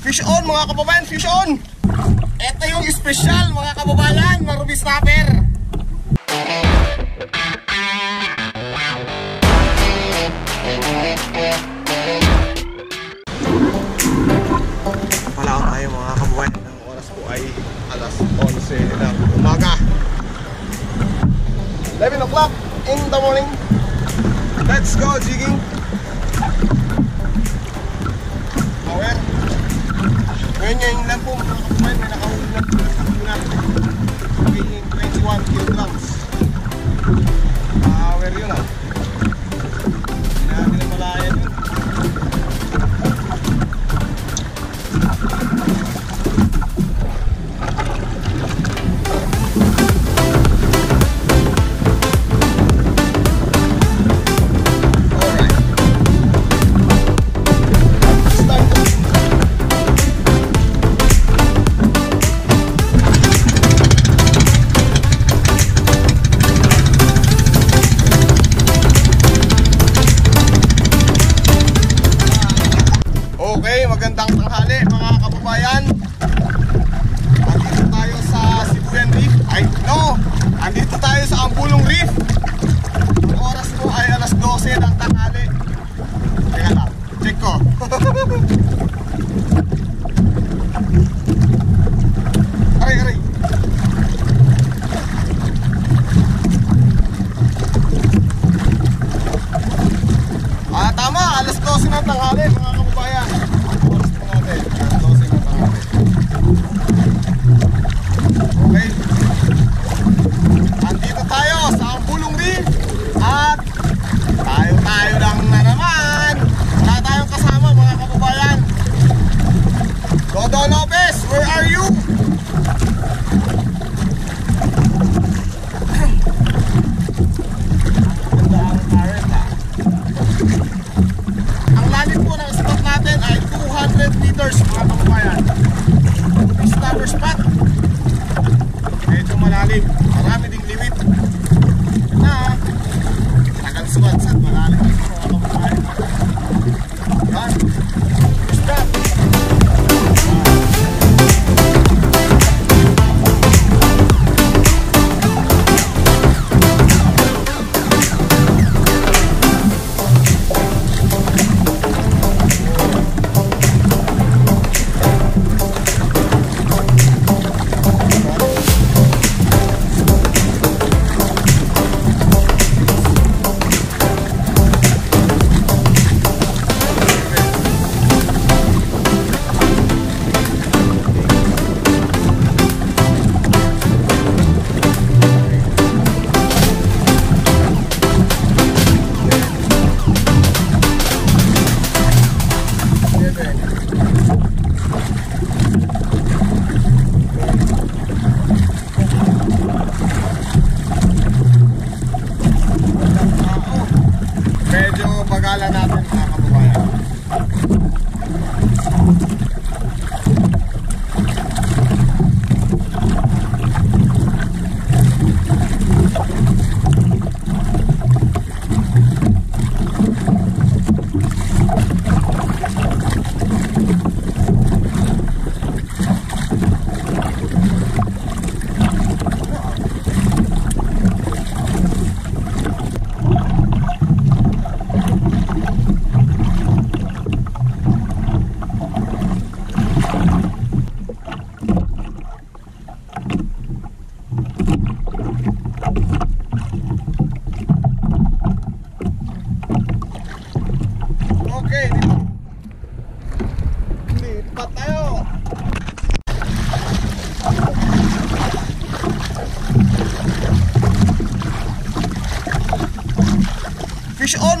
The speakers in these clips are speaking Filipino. Fish on mga kababayan, fish on. Ito yung special mga kababayan, mga Ruby snapper. Kapalaw tayo mga kababayan. Ang oras po ay alas 11 ng umaga, 11 o'clock in the morning. Let's go jigging. Power. Ngayon lang po mga kapatid, may nakahuli na po ng 21 kilograms. Power yun ah. Hindi na malayan yun.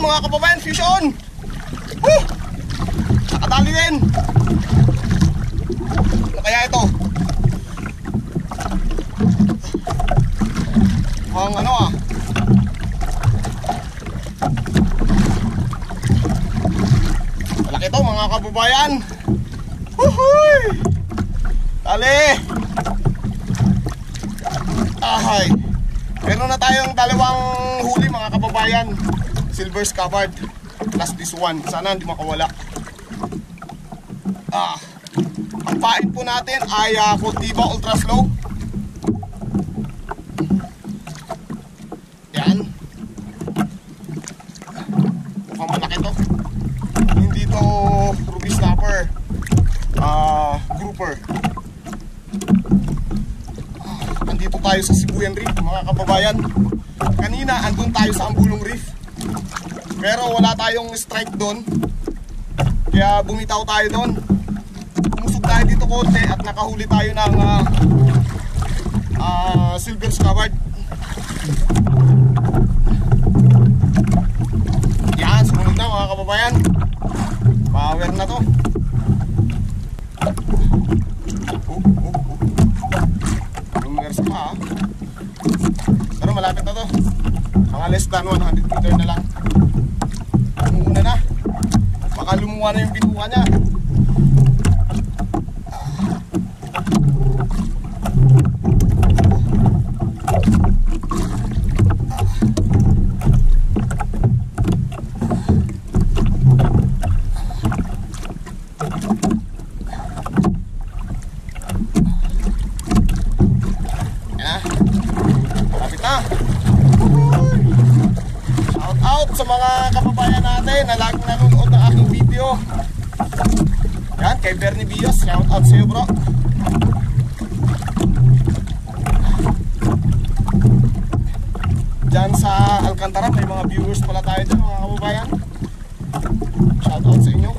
Mga kababayan, fish on! Woo! Nakatali din! Ano kaya ito? Ang ano ah? Malaki ito mga kababayan! Woohooy! Tali! Ahay! Meron na tayong dalawang huli mga kababayan. Silver's covered plus this one. Sana hindi makawala. Ah, Ang pain po natin ay Cultiva Ultra Slow. Yan. Mukhang malaki to. Hindi to Ruby snapper, grouper. Andito tayo sa Sibuyan Reef, mga kababayan. Kanina andun tayo sa Ambulong Reef, pero wala tayong strike doon, kaya bumitaw tayo doon. Umusog tayo dito konti at nakahuli tayo ng silver scabbard. Yan, sumunod na mga kababayan, power na to. Lumersa pa ha, pero malapit na to, mga less than 100 meter na lang. Lumuha na, baka lumuha na yung binuha niya. Mga kababayan natin na laging nanonood ng aking video. Yan, kay Bernie Bios, shout out sa'yo bro. Diyan sa Alcantara, may mga viewers pala tayo dyan mga kababayan. Shout out sa inyo.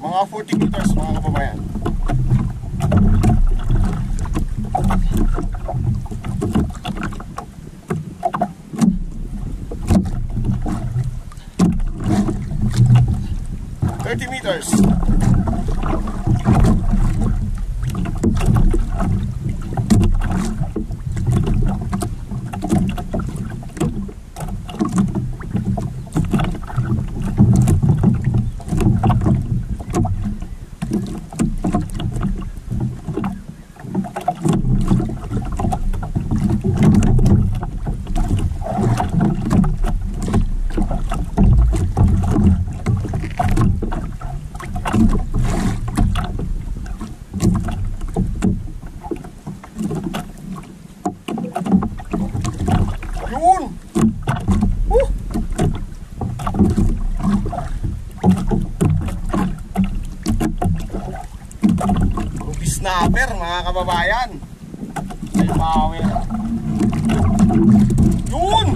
Mga 40 meters mga kababayan. Snapper mga kababayan, ay power yun.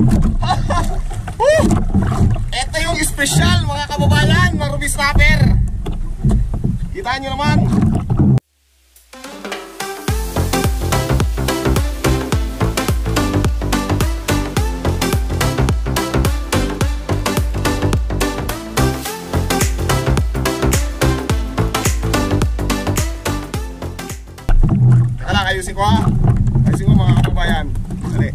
Ito yung special mga kababayan, Ruby snapper. Kita nyo naman. Ayusin ko ha, ayusin ko mga kababayan. Dali.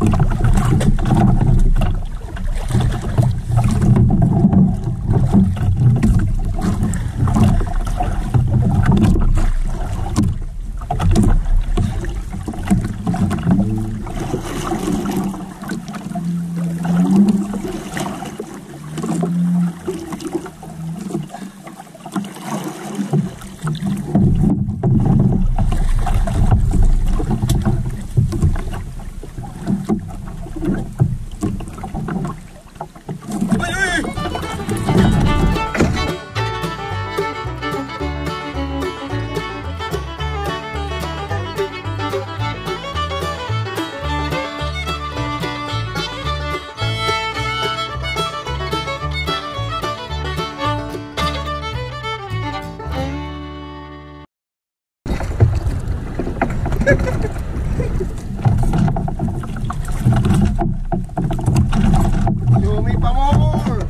Yumi pa more.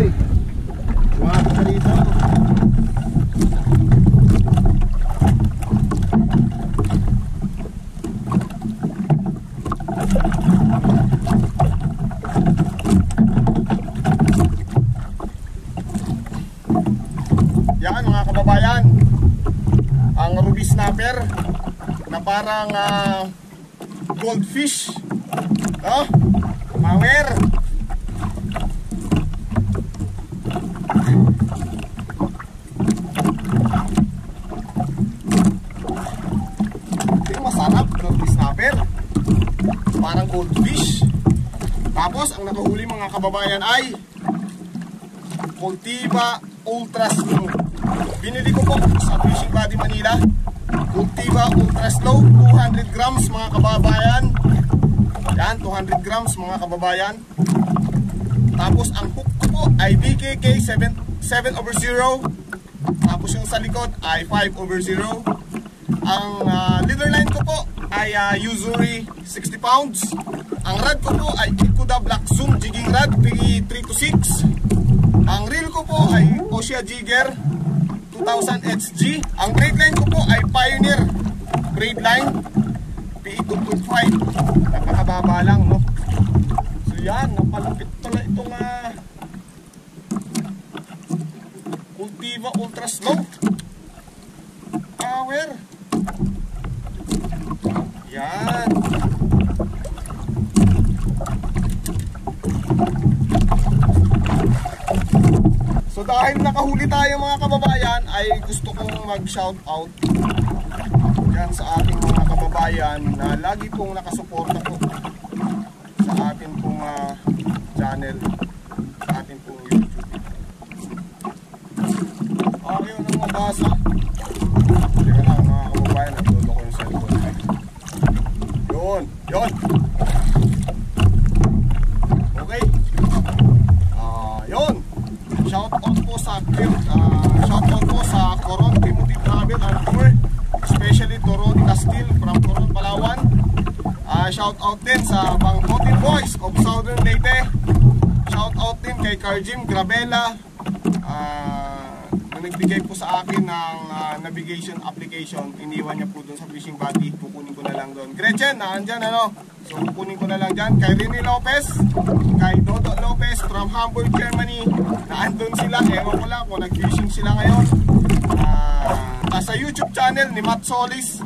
Oy. Wala ka dito. Yan mga kababayan, ang Ruby snapper na parang goldfish, oh, power. Yung masarap, Ruby snapper, parang goldfish. Tapos ang nakahuli mga kababayan ay Cultiva Ultra Slow. Binili ko po sa Fishing Buddy Manila. Cultiva Ultra Slow 200 grams mga kababayan. Yan, 200 grams mga kababayan. Tapos ang hook ko po ay BKK 7/0. Tapos yung sa likod ay 5/0. Ang leader line ko po ay Usuri 60 pounds. Ang rod ko po ay Ikuda Black Zoom jigging rod PG 3 to 6. Ang reel ko po ay Osia Jigger 2000HG. Ang braid line ko po ay Pioneer braid line PE 2.5. Napakababa lang, no? So yan, napalapit pala itong Cultiva Ultra Slow power. Yan. So dahil nakahuli tayo mga kababayan, ay gusto kong mag-shoutout yan sa ating mga kababayan na lagi pong nakasuporta po sa ating pong channel, sa ating pong YouTube. Okay, yun ang mabasa. Sige lang mga kababayan, naglulo ko yung cellphone. Yun, yun. Okay. Yun. Shoutout po sa Coron Timothy Travel and Tour, especially to Ronnie Castil from Coron, Palawan. Shoutout din sa Bangkotin Boys of Southern Leyte. Shoutout din kay Carjim Gravela, nagbigay po sa akin ng navigation application. Iniwan niya po doon sa Fishing Buddy. Pukunin ko na lang doon. Gretchen, naandyan ano? So kukunin ko na lang dyan. Kay Rini Lopez, kay Dodo Lopez from Hamburg, Germany. Naandun sila, ewan ko lang kung nag-fishing sila ngayon. Sa YouTube channel ni Matt Solis,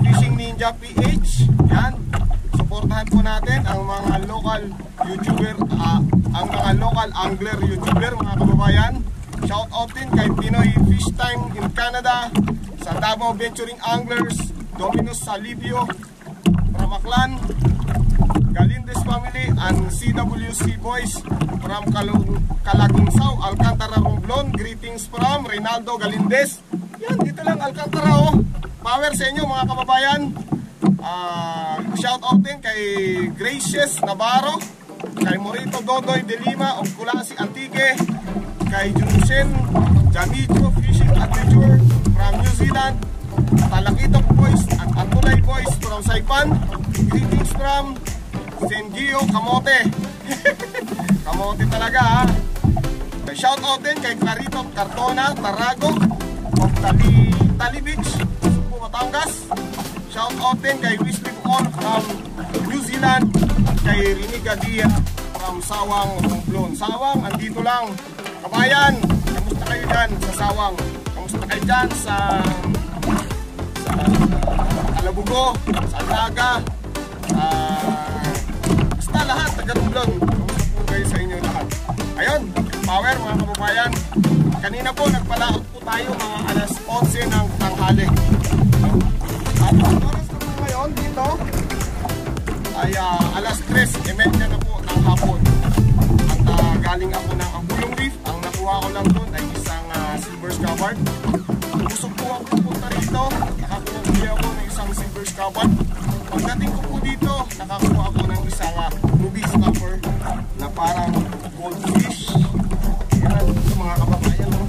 Fishing Ninja PH. Yan, suportahan po natin ang mga local YouTuber, ang mga local angler YouTuber mga kababayan. Shout out din kay Pinoy Fish Time in Canada, sa Tabo Venturing Anglers, Dominus Salibio, Ramaklan, Galindez Family, and CWC Boys from Kalagungsaw, Alcantara, Romblon. Greetings from Reynaldo Galindez. Yan, dito lang Alcantara, oh. Power sa inyo mga kababayan. Shout out din kay Gracious Navarro, kay Morito Dodoy de Lima of Kulasi, Antique, kay Jusin Danico Fishing Adventure from New Zealand, Talakitok Boys at Atulay Boys from Saipan. Greetings from Zengio Kamote. Kamote talaga, ha? Shout out din kay Clarito Cartona, Tarrago of Tali Beach, Subo, Batangas. Shout out din kay Wesley Buon from New Zealand, kay Riniga Dia from Sawang, Romblon. Sawang, andito lang kabayan, kamusta kayo dyan sa Sawang? Kamusta kayo dyan sa Alabugo, sa Alaga, basta lahat, taga-Romblon. Kamusta po kayo sa inyo lahat? Ayun, power mga kababayan. Kanina po, nagpalaot po tayo mga alas 11 ng tanghali. At ang oras na po ngayon dito ay alas 3:30 na po ng hapon. At galing ako ng Ambulong Reef. Ang nakuha ko lang doon ay isang silver scabbard. Busog po ako pupunta rito. Nakakuha ako ng isang silver scabbard. Pagdating ko po dito, nakakuha ako ng isang ruby snapper na parang goldfish. Yan mga kababayan. No?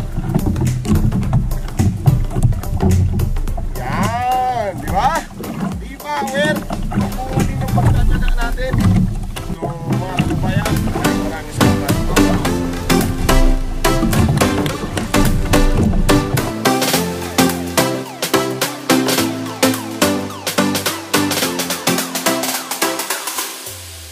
Yan, di ba? Ang mga natin, so, mga kabayan,